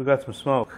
We got some smoke.